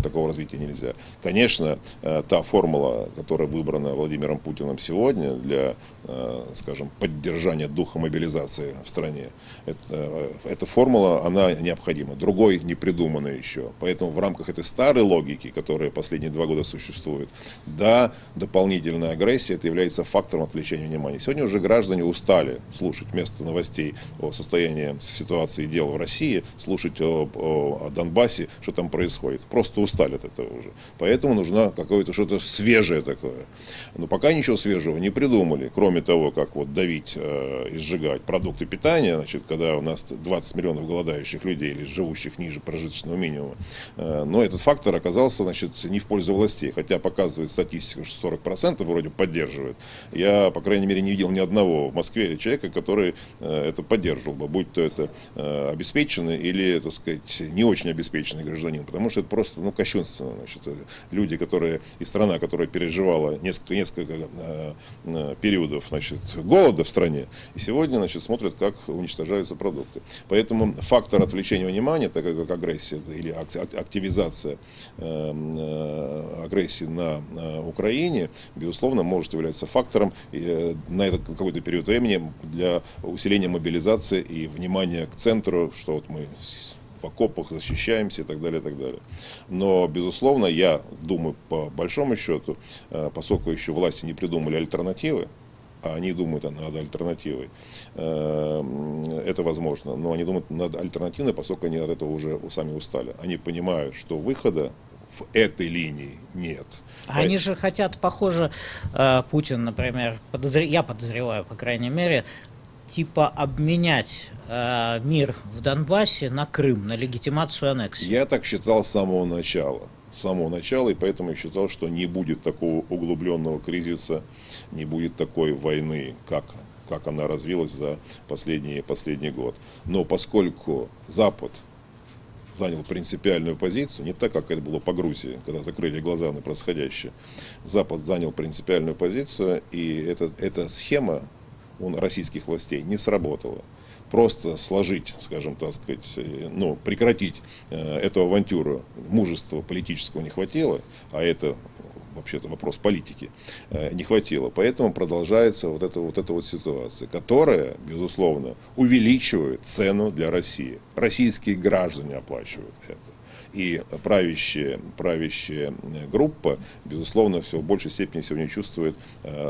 такого развития нельзя. Конечно, та формула, которая выбрана Владимиром Путиным сегодня для, скажем, поддержания духа мобилизации в стране, эта формула, она необходима. Другой не придумана еще. Поэтому в рамках этой старой логики, которая последние 2 года существует, да, дополнительная агрессия, это является фактором отвлечения внимания. Сегодня уже граждане устали слушать вместо новостей о состоянии ситуации дел в России, слушать о Донбассе, что там происходит. Просто устали от этого уже. Поэтому нужно какое-то что-то свежее такое. Но пока ничего свежего не придумали, кроме того, как вот давить и сжигать продукты питания, значит, когда у нас 20 миллионов голодающих людей или живущих ниже прожиточного минимума. Но этот фактор оказался, значит, не в пользу властей. Хотя показывает статистику, что 40% вроде поддерживает. Я, по крайней мере, не видел ни одного в Москве человека, который это поддерживал бы. Будь то это обеспеченный или, так сказать, не очень обеспеченный гражданин. Потому что это просто, ну, кощунственно, значит, люди, которые, и страна, которая переживала несколько периодов, значит, голода в стране, и сегодня, значит, смотрят, как уничтожаются продукты. Поэтому фактор отвлечения внимания, так как агрессия или активизация агрессии на Украине, безусловно, может являться фактором на этот какой-то период времени для усиления мобилизации и внимания к центру, что вот мы в окопах защищаемся и так далее, и так далее. Но, безусловно, я думаю, по большому счету, поскольку еще власти не придумали альтернативы, а они думают над альтернативой, это возможно, но они думают над альтернативой, поскольку они от этого уже сами устали. Они понимают, что выхода в этой линии нет. Они же хотят, похоже, Путин, например, я подозреваю, по крайней мере, типа обменять мир в Донбассе на Крым, на легитимацию аннексии. Я так считал с самого начала, и поэтому я считал, что не будет такого углубленного кризиса, не будет такой войны, как она развилась за последний год. Но поскольку Запад занял принципиальную позицию, не так, как это было по Грузии, когда закрыли глаза на происходящее, Запад занял принципиальную позицию, и эта схема у российских властей не сработало. Просто сложить, скажем так сказать, ну, прекратить эту авантюру, мужества политического не хватило, а это вообще-то вопрос политики, не хватило. Поэтому продолжается вот эта ситуация, которая, безусловно, увеличивает цену для России. Российские граждане оплачивают это. И правящая группа, безусловно, все в большей степени сегодня чувствует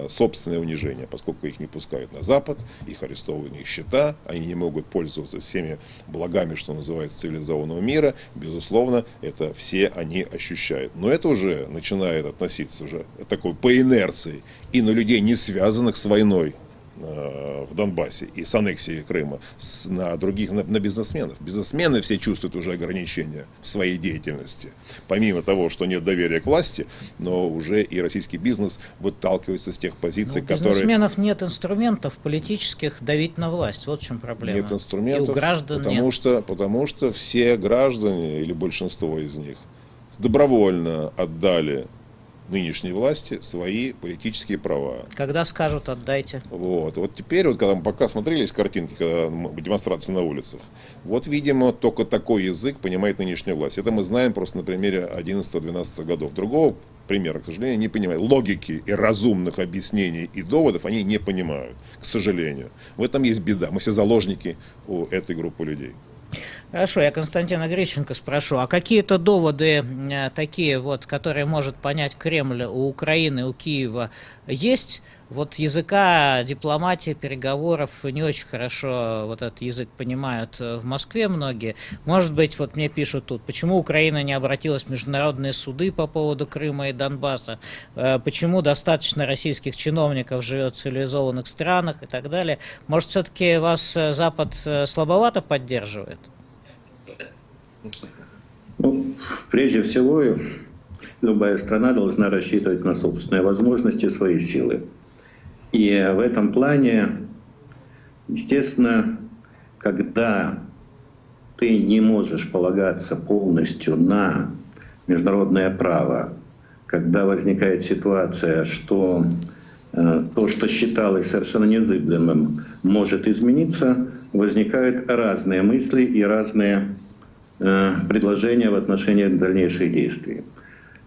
собственное унижение, поскольку их не пускают на Запад, их арестовывают их счета, они не могут пользоваться всеми благами, что называется, цивилизованного мира. Безусловно, это все они ощущают. Но это уже начинает относиться уже такой по инерции и на людей, не связанных с войной в Донбассе и с аннексией Крыма, на других, на бизнесменов. Бизнесмены все чувствуют уже ограничения в своей деятельности. Помимо того, что нет доверия к власти, но уже и российский бизнес выталкивается с тех позиций, которые... У бизнесменов нет инструментов политических давить на власть. Вот в чем проблема. Нет инструментов, и у граждан потому что все граждане, или большинство из них, добровольно отдали нынешней власти свои политические права. Когда скажут, отдайте. Вот теперь, вот когда мы пока смотрели картинки, когда демонстрации на улицах, вот, видимо, только такой язык понимает нынешняя власть. Это мы знаем просто на примере 11-12 годов. Другого примера, к сожалению, не понимают. Логики и разумных объяснений и доводов они не понимают, к сожалению. В этом есть беда. Мы все заложники у этой группы людей. Хорошо, я Константина Грищенко спрошу, а какие-то доводы такие вот, которые может понять Кремль у Украины, у Киева, есть? Вот языка дипломатии, переговоров не очень хорошо вот этот язык понимают в Москве многие. Может быть, вот мне пишут тут, почему Украина не обратилась в международные суды по поводу Крыма и Донбасса, почему достаточно российских чиновников живет в цивилизованных странах и так далее. Может, все-таки вас Запад слабовато поддерживает? Ну, прежде всего, любая страна должна рассчитывать на собственные возможности, свои силы. И в этом плане, естественно, когда ты не можешь полагаться полностью на международное право, когда возникает ситуация, что то, что считалось совершенно незыблемым, может измениться, возникают разные мысли и разные предложения в отношении дальнейших действий.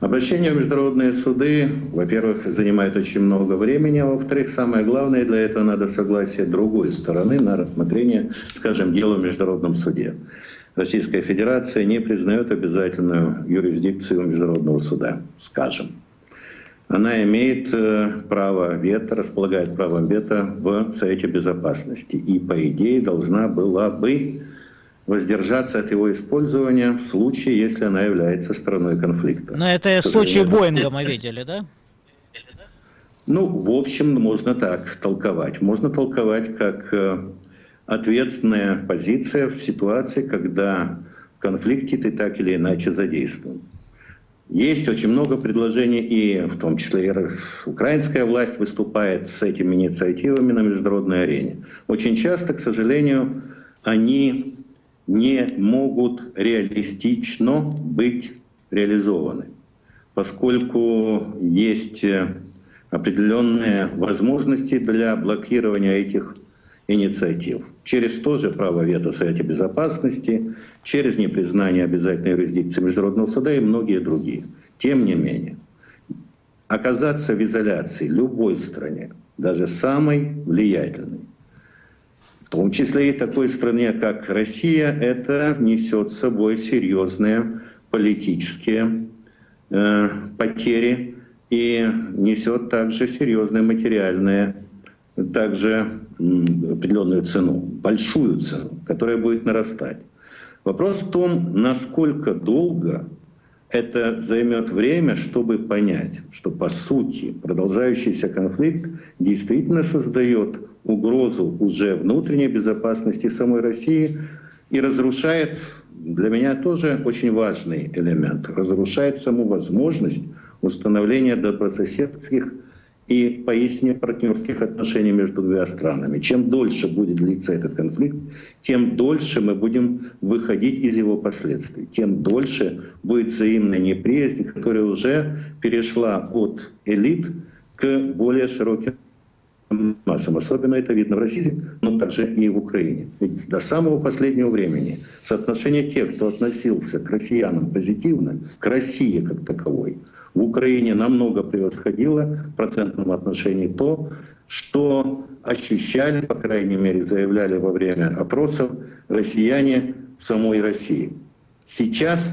Обращение в международные суды, во-первых, занимает очень много времени, а во-вторых, самое главное, для этого надо согласие другой стороны на рассмотрение, скажем, дела в Международном суде. Российская Федерация не признает обязательную юрисдикцию Международного суда, скажем. Она имеет право вето, располагает правом вето в Совете Безопасности и, по идее, должна была бы воздержаться от его использования в случае, если она является стороной конфликта. Но это случай Боинга мы видели, да? Ну, в общем, можно так толковать. Можно толковать как ответственная позиция в ситуации, когда в конфликте ты так или иначе задействован. Есть очень много предложений, и в том числе и украинская власть выступает с этими инициативами на международной арене. Очень часто, к сожалению, они не могут реалистично быть реализованы, поскольку есть определенные возможности для блокирования этих инициатив. Через то же право вето в Совете Безопасности, через непризнание обязательной юрисдикции Международного суда и многие другие. Тем не менее, оказаться в изоляции любой стране, даже самой влиятельной, в том числе и такой стране, как Россия, это несет с собой серьезные политические потери и несет также серьезные материальные, также определенную цену, большую цену, которая будет нарастать. Вопрос в том, насколько долго это займет время, чтобы понять, что по сути продолжающийся конфликт действительно создает угрозу уже внутренней безопасности самой России и разрушает, для меня тоже очень важный элемент, разрушает саму возможность установления добрососедских и поистине партнерских отношений между двумя странами. Чем дольше будет длиться этот конфликт, тем дольше мы будем выходить из его последствий, тем дольше будет взаимная неприязнь, которая уже перешла от элит к более широким массам. Особенно это видно в России, но также и в Украине. Ведь до самого последнего времени соотношение тех, кто относился к россиянам позитивно, к России как таковой, в Украине намного превосходило в процентном отношении то, что ощущали, по крайней мере, заявляли во время опросов россияне в самой России. Сейчас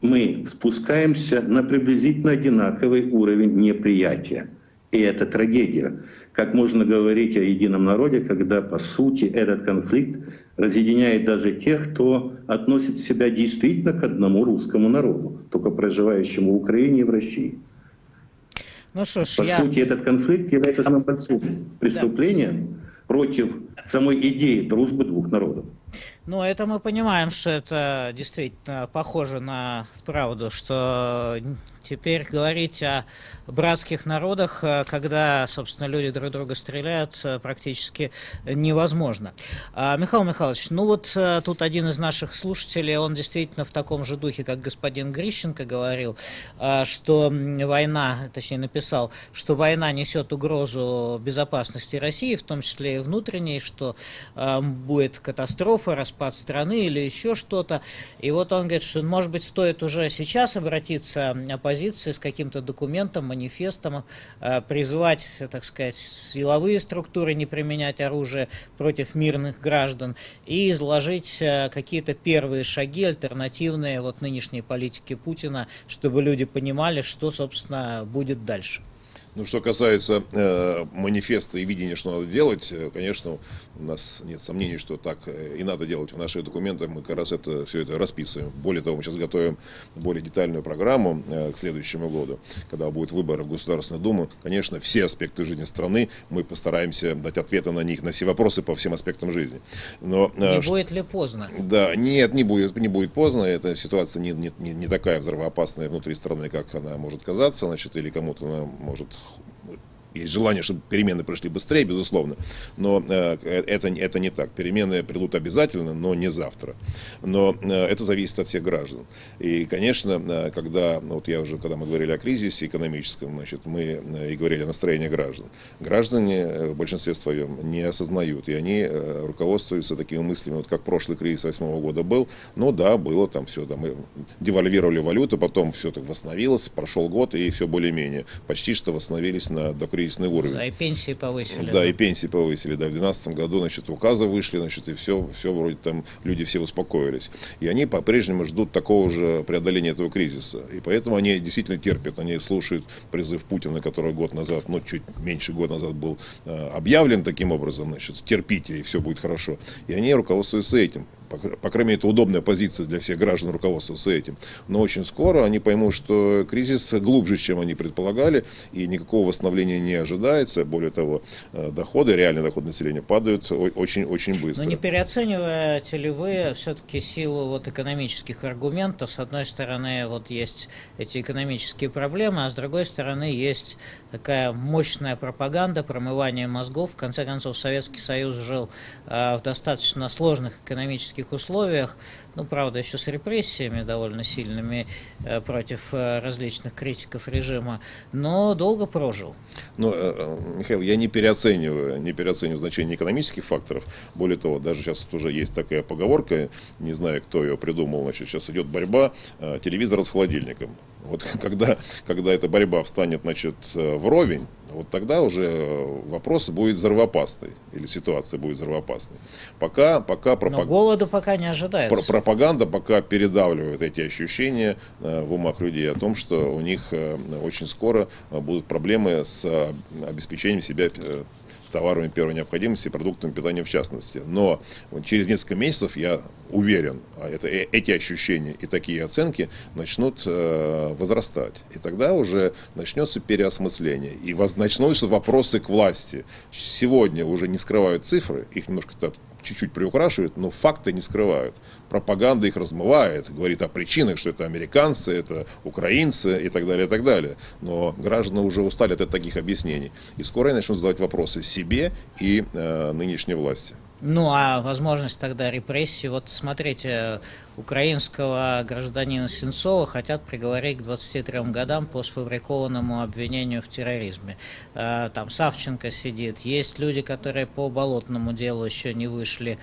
мы спускаемся на приблизительно одинаковый уровень неприятия. И это трагедия. Как можно говорить о едином народе, когда, по сути, этот конфликт разъединяет даже тех, кто относит себя действительно к одному русскому народу, только проживающему в Украине и в России. Ну, шо ж, по сути, этот конфликт является самым подсудным преступлением против самой идеи дружбы двух народов. Ну, это мы понимаем, что это действительно похоже на правду, что теперь говорить о братских народах, когда, собственно, люди друг друга стреляют, практически невозможно. Михаил Михайлович, ну вот тут один из наших слушателей, он действительно в таком же духе, как господин Грищенко говорил, что война, точнее написал, что война несет угрозу безопасности России, в том числе и внутренней, что будет катастрофа, распад страны или еще что-то. И вот он говорит, что, может быть, стоит уже сейчас обратиться оппозиции с каким-то документом, манифестом, призвать, так сказать, силовые структуры не применять оружие против мирных своих граждан и изложить какие-то первые шаги, альтернативные вот нынешней политике Путина, чтобы люди понимали, что, собственно, будет дальше. Ну, что касается манифеста и видения, что надо делать, конечно, у нас нет сомнений, что так и надо делать. В наших документах мы как раз это, все это расписываем. Более того, мы сейчас готовим более детальную программу к следующему году, когда будут выборы в Государственную Думу. Конечно, все аспекты жизни страны, мы постараемся дать ответы на них, на все вопросы по всем аспектам жизни. Но, не будет ли поздно? Да, нет, не будет поздно. Эта ситуация не такая взрывоопасная внутри страны, как она может казаться, значит, или кому-то она может... Есть желание, чтобы перемены пришли быстрее, безусловно, но это не так. Перемены придут обязательно, но не завтра. Но это зависит от всех граждан. И, конечно, когда мы говорили о кризисе экономическом, значит, мы и говорили о настроении граждан. Граждане в большинстве своем не осознают, и они руководствуются такими мыслями, вот как прошлый кризис 2008 года был. Ну да, было там все, да, мы девальвировали валюту, потом все так восстановилось, прошел год, и все более-менее. Почти что восстановились на докризисный уровень. Да, и пенсии повысили. Да, и пенсии повысили. Да, в 2012 году, значит, указы вышли, значит, и все вроде там, люди все успокоились. И они по-прежнему ждут такого же преодоления этого кризиса. И поэтому они действительно терпят, они слушают призыв Путина, который год назад, ну, чуть меньше года назад был объявлен таким образом, значит, терпите, и все будет хорошо. И они руководствуются этим. По крайней мере, это удобная позиция для всех граждан руководствоваться этим. Но очень скоро они поймут, что кризис глубже, чем они предполагали, и никакого восстановления не ожидается. Более того, доходы, реальный доход населения падают очень-очень быстро. Но не переоцениваете ли вы все-таки силу вот экономических аргументов? С одной стороны, вот есть эти экономические проблемы, а с другой стороны, есть такая мощная пропаганда, промывание мозгов. В конце концов, Советский Союз жил в достаточно сложных экономических условиях, ну, правда, еще с репрессиями довольно сильными против различных критиков режима, но долго прожил. Ну, Михаил, я не переоцениваю значение экономических факторов. Более того, даже сейчас уже есть такая поговорка, не знаю, кто ее придумал, значит, сейчас идет борьба телевизора с холодильником. Вот когда эта борьба встанет, значит, вровень, вот тогда уже вопрос будет взрывоопасный, или ситуация будет взрывоопасной. Пока голода не ожидается. Пропаганда пока передавливает эти ощущения в умах людей о том, что у них очень скоро будут проблемы с обеспечением себя товарами первой необходимости, продуктами питания в частности. Но через несколько месяцев, я уверен, эти ощущения и такие оценки начнут возрастать. И тогда уже начнется переосмысление. И начнутся вопросы к власти. Сегодня уже не скрывают цифры, их немножко чуть-чуть приукрашивают, но факты не скрывают. Пропаганда их размывает, говорит о причинах, что это американцы, это украинцы и так далее, и так далее. Но граждане уже устали от таких объяснений. И скоро они начнут задавать вопросы себе и нынешней власти. Ну, а возможность тогда репрессий. Вот смотрите, украинского гражданина Сенцова хотят приговорить к 23 годам по сфабрикованному обвинению в терроризме. Там Савченко сидит, есть люди, которые по Болотному делу еще не вышли,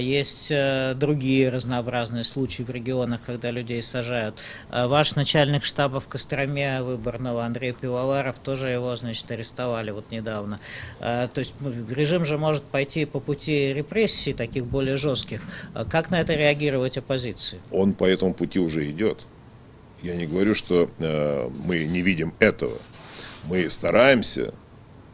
есть другие разнообразные случаи в регионах, когда людей сажают. Ваш начальник штаба в Костроме выборного Андрей Пивоваров, тоже его, значит, арестовали вот недавно. То есть режим же может пойти по пути репрессий, таких более жестких. Как на это реагировать оппозиции? Он по этому пути уже идет. Я не говорю, что мы не видим этого. Мы стараемся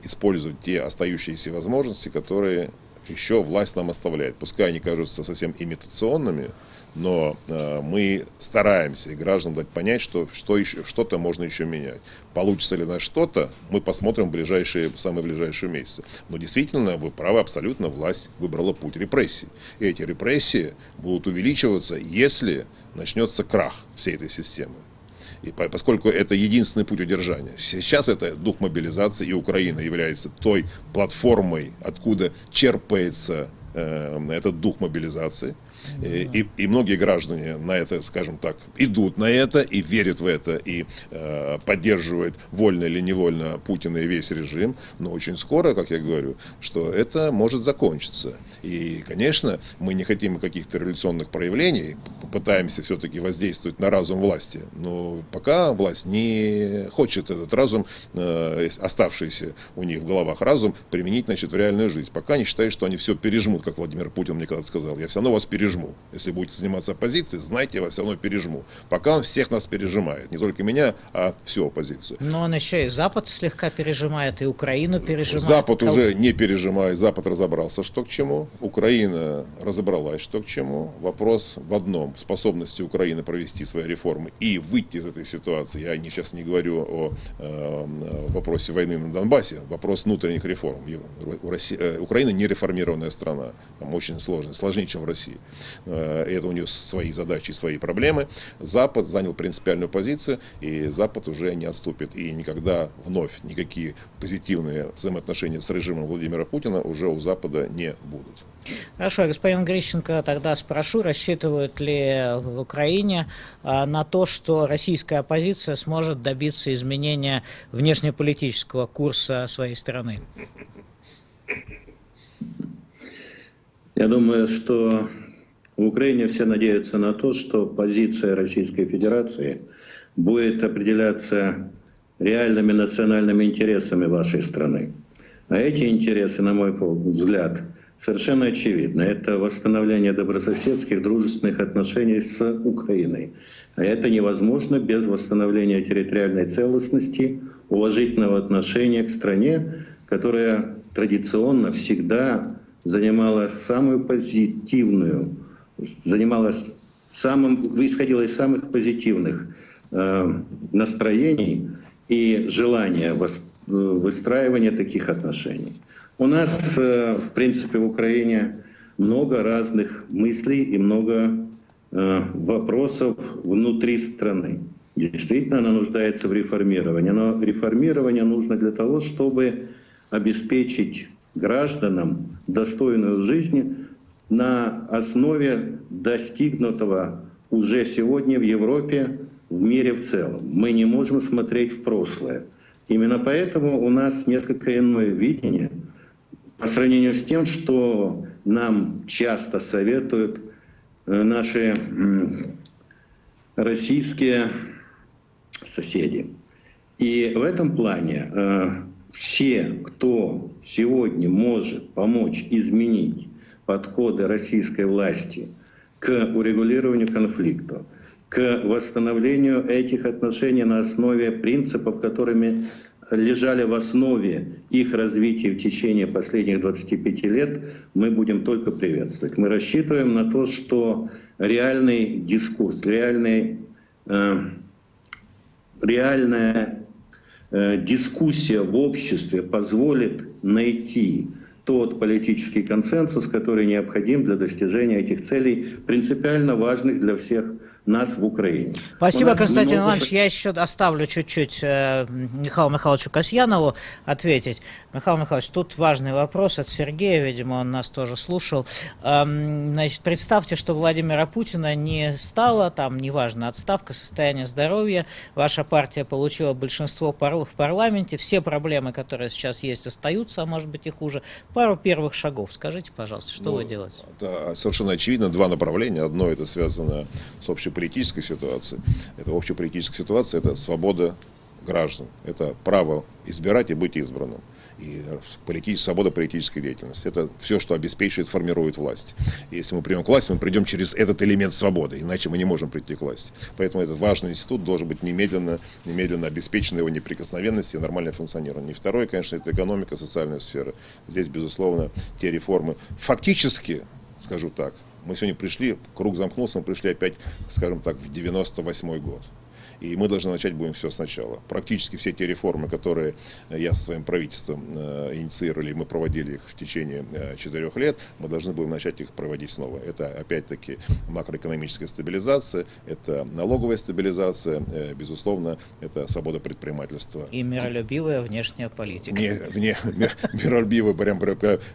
использовать те остающиеся возможности, которые еще власть нам оставляет. Пускай они кажутся совсем имитационными, но мы стараемся и гражданам дать понять, что-то можно еще менять. Получится ли на что-то, мы посмотрим в самые ближайшие месяцы. Но действительно, вы правы абсолютно, власть выбрала путь репрессий. И эти репрессии будут увеличиваться, если начнется крах всей этой системы. И поскольку это единственный путь удержания. Сейчас это дух мобилизации, и Украина является той платформой, откуда черпается этот дух мобилизации. И многие граждане на это, скажем так, идут на это и верят в это, и поддерживают вольно или невольно Путина и весь режим. Но очень скоро, как я говорю, что это может закончиться. И, конечно, мы не хотим каких-то революционных проявлений, пытаемся все-таки воздействовать на разум власти. Но пока власть не хочет этот разум, оставшийся у них в головах разум, применить, значит, в реальную жизнь. Пока они считают, что они все пережмут как Владимир Путин мне когда-то сказал, я все равно вас пережму. Если будете заниматься оппозицией, знайте, я вас все равно пережму. Пока он всех нас пережимает. Не только меня, а всю оппозицию. Но он еще и Запад слегка пережимает, и Украину пережимает. Запад уже не пережимает. Запад разобрался, что к чему. Украина разобралась, что к чему. Вопрос в одном. Способности Украины провести свои реформы и выйти из этой ситуации. Я сейчас не говорю о вопросе войны на Донбассе. Вопрос внутренних реформ. Украина не реформированная страна. Там очень сложно. Сложнее, чем в России. Это у нее свои задачи, свои проблемы. Запад занял принципиальную позицию, и Запад уже не отступит. И никогда вновь никакие позитивные взаимоотношения с режимом Владимира Путина уже у Запада не будут. Хорошо, господин Грищенко, тогда спрошу, рассчитывают ли в Украине на то, что российская оппозиция сможет добиться изменения внешнеполитического курса своей страны? Я думаю, что в Украине все надеются на то, что позиция Российской Федерации будет определяться реальными национальными интересами вашей страны. А эти интересы, на мой взгляд, совершенно очевидны. Это восстановление добрососедских, дружественных отношений с Украиной. А это невозможно без восстановления территориальной целостности, уважительного отношения к стране, которая традиционно всегда занимала самую позитивную, исходила из самых позитивных настроений и желания выстраивания таких отношений. У нас, в принципе, в Украине много разных мыслей и много вопросов внутри страны. Действительно, она нуждается в реформировании. Но реформирование нужно для того, чтобы обеспечить гражданам достойную жизнь на основе достигнутого уже сегодня в Европе, в мире в целом. Мы не можем смотреть в прошлое. Именно поэтому у нас несколько иное видение по сравнению с тем, что нам часто советуют наши российские соседи. И в этом плане все, кто сегодня может помочь изменить подходы российской власти к урегулированию конфликта, к восстановлению этих отношений на основе принципов, которыми лежали в основе их развития в течение последних 25 лет, мы будем только приветствовать. Мы рассчитываем на то, что реальный дискурс, реальная дискуссия в обществе позволит найти тот политический консенсус, который необходим для достижения этих целей, принципиально важных для всех нас в Украине. Спасибо, Константин Иванович. Я еще оставлю чуть-чуть Михаилу Михайловичу Касьянову ответить. Михаил Михайлович, тут важный вопрос от Сергея, видимо, он нас тоже слушал. Значит, представьте, что Владимира Путина не стало, там, неважно, отставка, состояние здоровья, ваша партия получила большинство в парламенте, все проблемы, которые сейчас есть, остаются, а может быть и хуже. Пару первых шагов скажите, пожалуйста, что вы делаете? Это совершенно очевидно, два направления. Одно это связано с общеполитической ситуацией. Это общеполитическая ситуация, это свобода граждан, это право избирать и быть избранным. И свобода политической деятельности. Это все, что обеспечивает, формирует власть. И если мы придем к власти, мы придем через этот элемент свободы, иначе мы не можем прийти к власти. Поэтому этот важный институт должен быть немедленно обеспечен его неприкосновенность и нормальное функционирование. И второе, конечно, это экономика, социальная сфера. Здесь, безусловно, те реформы фактически, скажу так, мы сегодня пришли, круг замкнулся, мы пришли опять, скажем так, в 98-й год. И мы должны начать будем все сначала. Практически все те реформы, которые я со своим правительством инициировали, мы проводили их в течение 4 лет, мы должны будем начать их проводить снова. Это опять-таки макроэкономическая стабилизация, это налоговая стабилизация, безусловно, это свобода предпринимательства. И миролюбивая внешняя политика. Миролюбивая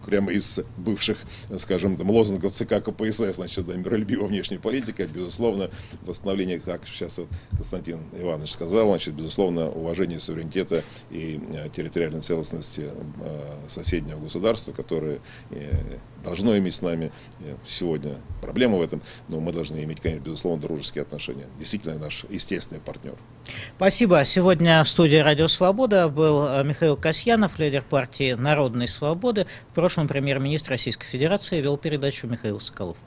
прямо из бывших, скажем, там, лозунгов ЦК КПСС, значит, да, миролюбивая внешняя политика, безусловно, восстановление, как сейчас Константин Константин Иванович сказал, значит, безусловно, уважение суверенитета и территориальной целостности соседнего государства, которое должно иметь с нами сегодня проблемы в этом, но мы должны иметь, конечно, безусловно, дружеские отношения. Действительно, наш естественный партнер. Спасибо. Сегодня в студии «Радио Свобода» был Михаил Касьянов, лидер партии «Народной свободы», в прошлом премьер-министр Российской Федерации, вел передачу Михаил Соколов.